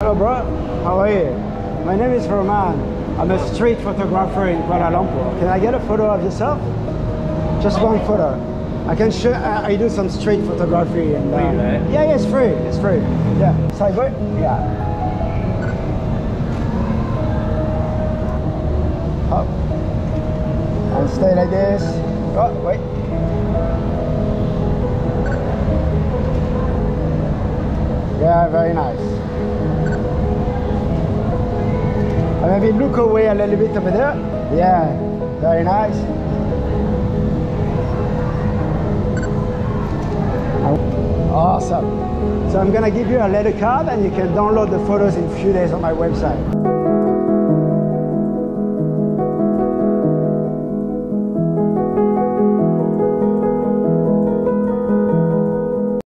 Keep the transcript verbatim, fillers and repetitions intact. Hello bro, how are you? My name is Roman. I'm a street photographer in Kuala Lumpur. Can I get a photo of yourself? Just one photo. I can show, I, I do some street photography and... Uh, free, right? Yeah, yeah, it's free, it's free. Yeah. Cyber? Yeah. Up. And stay like this. Oh, wait. Yeah, very nice. Maybe look away a little bit over there. Yeah, very nice. Awesome. So I'm gonna give you a letter card and you can download the photos in a few days on my website.